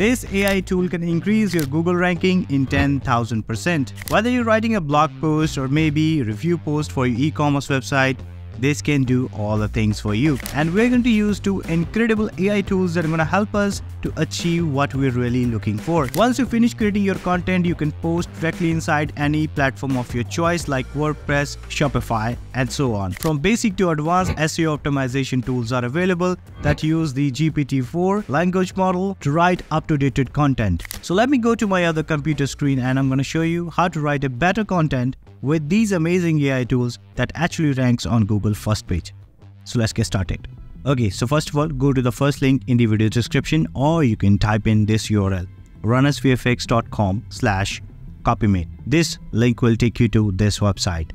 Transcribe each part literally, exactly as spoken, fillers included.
This A I tool can increase your Google ranking in ten thousand percent. Whether you're writing a blog post or maybe review post for your e-commerce website, this can do all the things for you. And we're going to use two incredible A I tools that are going to help us to achieve what we're really looking for. Once you finish creating your content, you can post directly inside any platform of your choice like WordPress, Shopify, and so on. From basic to advanced S E O optimization tools are available that use the G P T four language model to write up-to-date content. So let me go to my other computer screen and I'm going to show you how to write a better content with these amazing A I tools that actually ranks on Google first page. So let's get started. Okay, so first of all, go to the first link in the video description, or you can type in this U R L, ranasvfx dot com slash copymate. This link will take you to this website,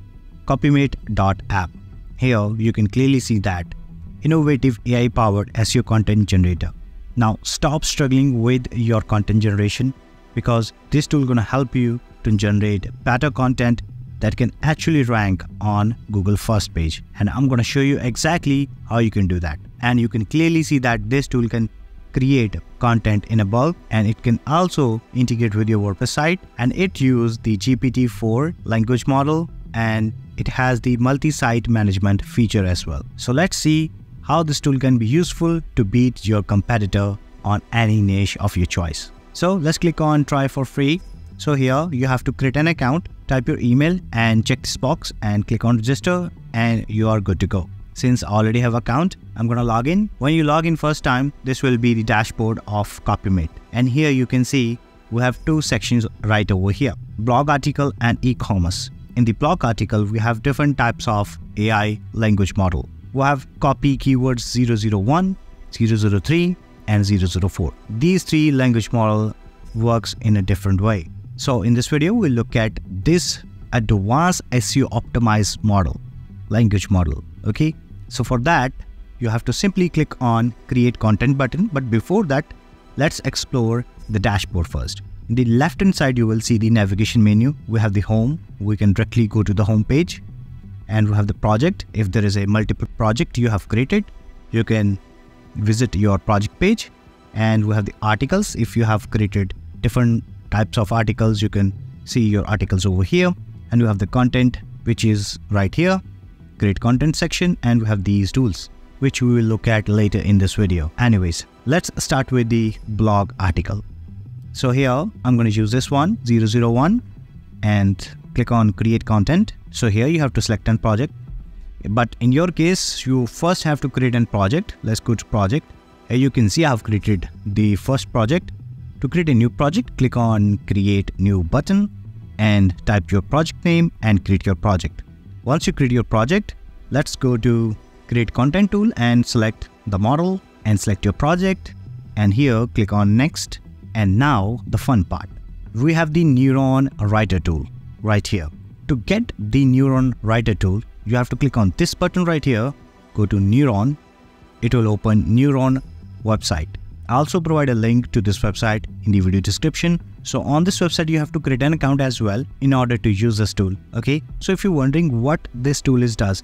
copymate dot app. Here, you can clearly see that innovative A I-powered S E O content generator. Now, stop struggling with your content generation because this tool is going to help you to generate better content that can actually rank on Google first page. And I'm going to show you exactly how you can do that. And you can clearly see that this tool can create content in a bulk, and it can also integrate with your WordPress site, and it uses the G P T four language model, and it has the multi-site management feature as well. So let's see how this tool can be useful to beat your competitor on any niche of your choice. So let's click on try for free. So here you have to create an account, type your email and check this box and click on register, and you are good to go. Since I already have an account, I'm going to log in. When you log in first time, this will be the dashboard of CopyMate. And here you can see we have two sections right over here, blog article and e-commerce. In the blog article, we have different types of A I language model. We have copy keywords zero zero one, zero zero three and zero zero four. These three language model works in a different way. So in this video, we'll look at this advanced S E O optimized model, language model, okay? So for that, you have to simply click on create content button. But before that, let's explore the dashboard first. In the left hand side, you will see the navigation menu. We have the home. We can directly go to the home page, and we have the project. If there is a multiple project you have created, you can visit your project page, and we have the articles. If you have created different types of articles, you can see your articles over here, and you have the content, which is right here, create content section, and we have these tools, which we will look at later in this video. Anyways, let's start with the blog article. So here, I'm going to use this one, zero zero one, and click on create content. So here you have to select a project, but in your case, you first have to create a project. Let's go to project. Here you can see I have created the first project. To create a new project, click on create new button and type your project name and create your project. Once you create your project, let's go to create content tool and select the model and select your project, and here click on next. And now the fun part, we have the NeuronWriter tool right here. To get the NeuronWriter tool, you have to click on this button right here, go to Neuron, it will open Neuron website. I also provide a link to this website in the video description. So on this website, you have to create an account as well in order to use this tool. Okay. So if you're wondering what this tool is does,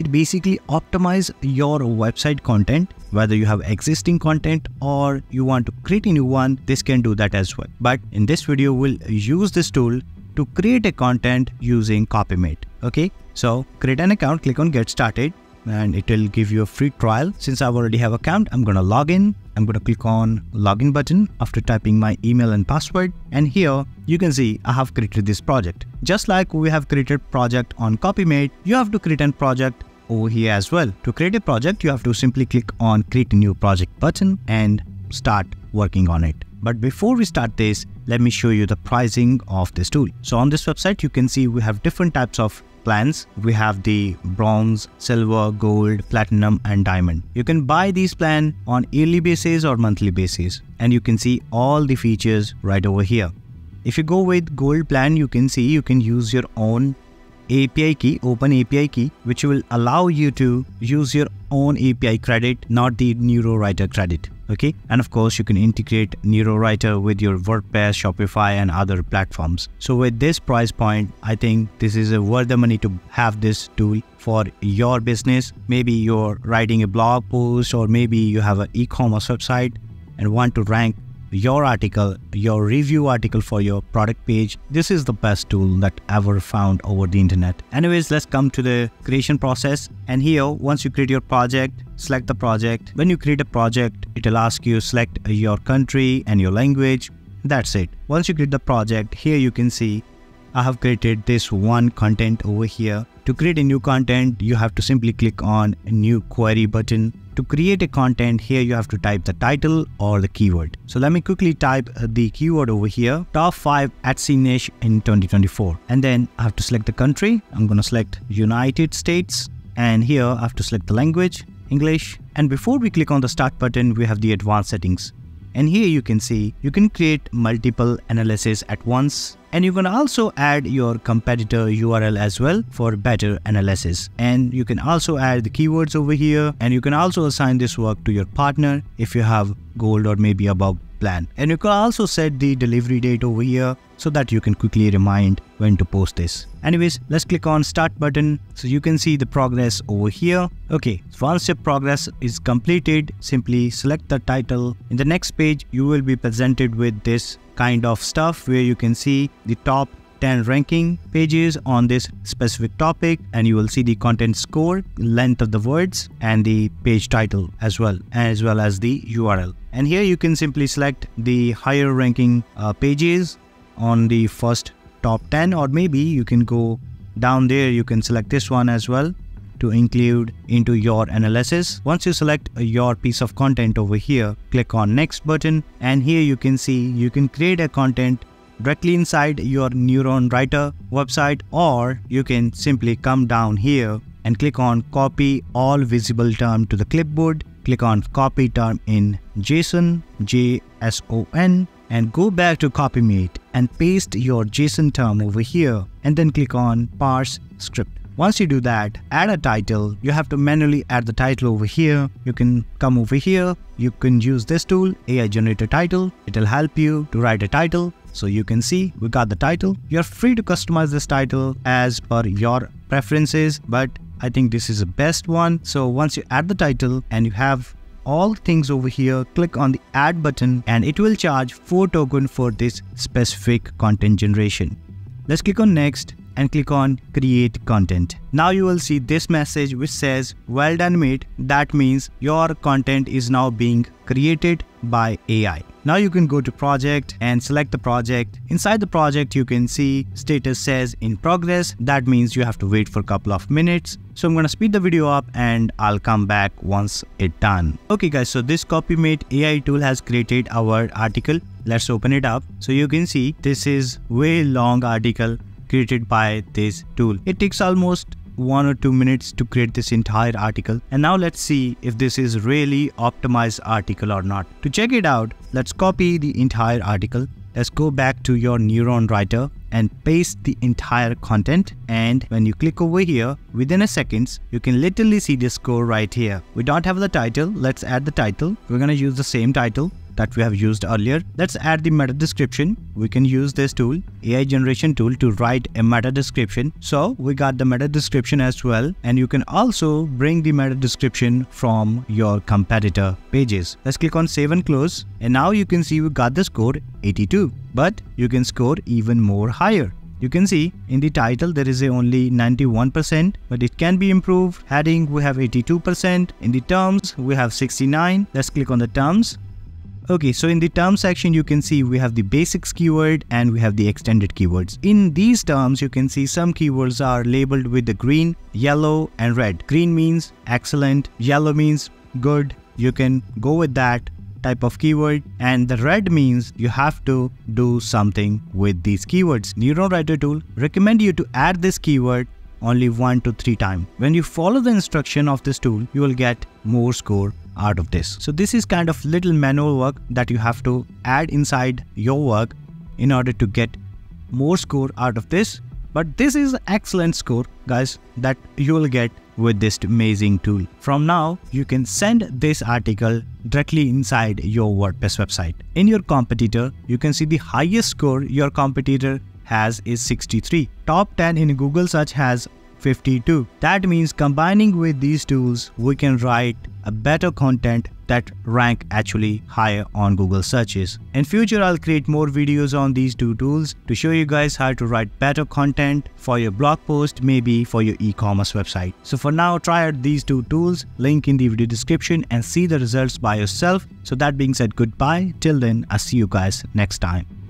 it basically optimizes your website content, whether you have existing content or you want to create a new one, this can do that as well. But in this video, we'll use this tool to create a content using CopyMate. Okay. So create an account, click on get started, and it will give you a free trial. Since I already have an account, I'm going to log in. I'm going to click on login button after typing my email and password. And here you can see I have created this project. Just like we have created project on CopyMate, you have to create a project over here as well. To create a project, you have to simply click on create new project button and start working on it. But before we start this, let me show you the pricing of this tool. So on this website, you can see we have different types of plans. We have the bronze, silver, gold, platinum and diamond. You can buy these plans on yearly basis or monthly basis, and you can see all the features right over here. If you go with gold plan, you can see you can use your own A P I key, open A P I key, which will allow you to use your own A P I credit, not the NeuronWriter credit. Okay. And of course, you can integrate NeuronWriter with your WordPress, Shopify and other platforms. So with this price point, I think this is a worth the money to have this tool for your business. Maybe you're writing a blog post, or maybe you have an e-commerce website and want to rank your article, your review article for your product page. This is the best tool that ever found over the internet. Anyways, let's come to the creation process. And here, once you create your project, select the project. When you create a project, it'll ask you select your country and your language. That's it. Once you create the project, here you can see I have created this one content over here. To create a new content, you have to simply click on new query button. To create a content here, you have to type the title or the keyword. So let me quickly type the keyword over here, top five Etsy niche in twenty twenty-four. And then I have to select the country. I'm going to select United States. And here I have to select the language, English. And before we click on the start button, we have the advanced settings. And here you can see you can create multiple analysis at once, and you can also add your competitor U R L as well for better analysis. And you can also add the keywords over here, and you can also assign this work to your partner if you have gold or maybe above plan. And you can also set the delivery date over here so that you can quickly remind when to post this. Anyways, let's click on start button so you can see the progress over here. Okay, once your progress is completed, simply select the title. In the next page, you will be presented with this kind of stuff where you can see the top ten ranking pages on this specific topic, and you will see the content score, length of the words, and the page title as well, as well as the U R L. And here you can simply select the higher ranking uh, pages on the first top ten, or maybe you can go down there, you can select this one as well to include into your analysis. Once you select your piece of content over here, click on next button, and here you can see you can create a content directly inside your NeuronWriter website, or you can simply come down here and click on copy all visible term to the clipboard, click on copy term in JSON, J S O N, and go back to CopyMate and paste your JSON term over here, and then click on parse script. Once you do that, add a title. You have to manually add the title over here. You can come over here. You can use this tool, A I Generator Title. It'll help you to write a title. So you can see we got the title. You're free to customize this title as per your preferences, but I think this is the best one. So once you add the title and you have all things over here, click on the add button, and it will charge four tokens for this specific content generation. Let's click on next and click on create content. Now you will see this message which says well done mate. That means your content is now being created by A I. Now you can go to project and select the project. Inside the project you can see status says in progress. That means you have to wait for a couple of minutes. So I'm going to speed the video up and I'll come back once it's done. Okay guys, so this CopyMate A I tool has created our article. Let's open it up. So you can see this is way long article created by this tool. It takes almost one or two minutes to create this entire article. And now let's see if this is really optimized article or not. To check it out, let's copy the entire article. Let's go back to your NeuronWriter and paste the entire content. And when you click over here, within a seconds, you can literally see the score right here. We don't have the title. Let's add the title. We're going to use the same title that we have used earlier. Let's add the meta description. We can use this tool, A I generation tool, to write a meta description. So we got the meta description as well, and you can also bring the meta description from your competitor pages. Let's click on save and close, and now you can see we got the score eighty-two, but you can score even more higher. You can see in the title there is a only ninety-one percent, but it can be improved. Heading we have eighty-two percent, in the terms we have sixty-nine. Let's click on the terms. Okay, so in the term section, you can see we have the basics keyword and we have the extended keywords. In these terms, you can see some keywords are labeled with the green, yellow, and red. Green means excellent, yellow means good. You can go with that type of keyword, and the red means you have to do something with these keywords. NeuronWriter tool recommend you to add this keyword only one to three times. When you follow the instruction of this tool, you will get more score out of this. So this is kind of little manual work that you have to add inside your work in order to get more score out of this. But this is excellent score, guys, that you will get with this amazing tool. From now, you can send this article directly inside your WordPress website. In your competitor, you can see the highest score your competitor has is sixty-three. Top ten in Google search has fifty-two. That means combining with these tools, we can write a better content that rank actually higher on Google searches. In future, I'll create more videos on these two tools to show you guys how to write better content for your blog post, maybe for your e-commerce website. So for now, try out these two tools, link in the video description, and see the results by yourself. So that being said, goodbye. Till then, I'll see you guys next time.